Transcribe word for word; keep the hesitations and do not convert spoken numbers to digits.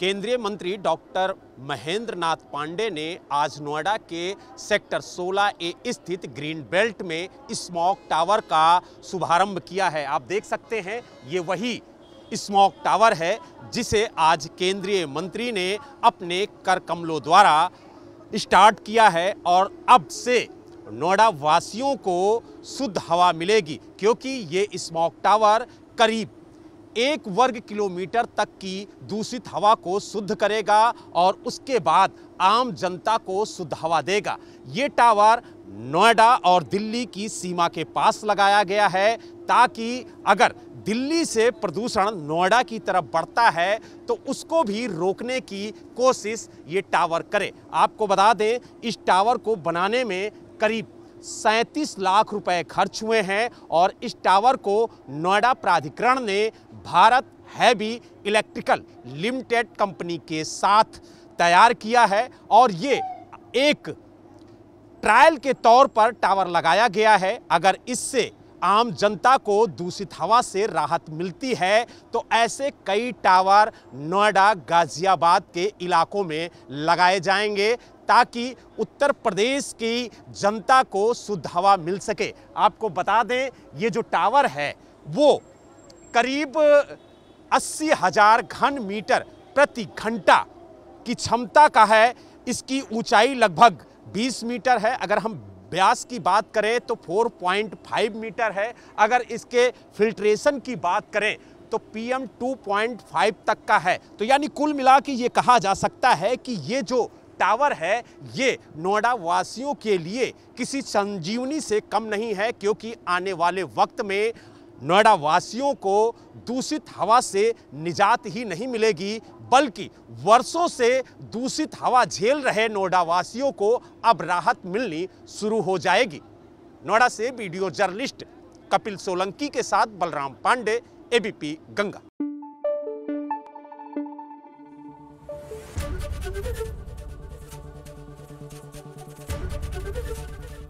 केंद्रीय मंत्री डॉक्टर महेंद्र नाथ पांडे ने आज नोएडा के सेक्टर सोलह ए स्थित ग्रीन बेल्ट में स्मॉग टावर का शुभारंभ किया है। आप देख सकते हैं ये वही स्मॉग टावर है जिसे आज केंद्रीय मंत्री ने अपने कर कमलों द्वारा स्टार्ट किया है और अब से नोएडा वासियों को शुद्ध हवा मिलेगी, क्योंकि ये स्मॉग टावर करीब एक वर्ग किलोमीटर तक की दूषित हवा को शुद्ध करेगा और उसके बाद आम जनता को शुद्ध हवा देगा। ये टावर नोएडा और दिल्ली की सीमा के पास लगाया गया है ताकि अगर दिल्ली से प्रदूषण नोएडा की तरफ बढ़ता है तो उसको भी रोकने की कोशिश ये टावर करे। आपको बता दें, इस टावर को बनाने में करीब सैंतीस लाख रुपए खर्च हुए हैं और इस टावर को नोएडा प्राधिकरण ने Bharat heavy electrical limited company के साथ तैयार किया है और ये एक ट्रायल के तौर पर टावर लगाया गया है। अगर इससे आम जनता को दूषित हवा से राहत मिलती है तो ऐसे कई टावर नोएडा गाजियाबाद के इलाकों में लगाए जाएंगे ताकि उत्तर प्रदेश की जनता को शुद्ध हवा मिल सके। आपको बता दें, ये जो टावर है वो करीब अस्सी हज़ार घन मीटर प्रति घंटा की क्षमता का है। इसकी ऊंचाई लगभग बीस मीटर है। अगर हम व्यास की बात करें तो चार पॉइंट पाँच मीटर है। अगर इसके फिल्ट्रेशन की बात करें तो पीएम दो पॉइंट पाँच तक का है। तो यानी कुल मिला के ये कहा जा सकता है कि ये जो टावर है ये नोएडा वासियों के लिए किसी संजीवनी से कम नहीं है, क्योंकि आने वाले वक्त में नोएडा वासियों को दूषित हवा से निजात ही नहीं मिलेगी बल्कि वर्षों से दूषित हवा झेल रहे नोएडा वासियों को अब राहत मिलनी शुरू हो जाएगी। नोएडा से वीडियो जर्नलिस्ट कपिल सोलंकी के साथ बलराम पांडे, एबीपी गंगा।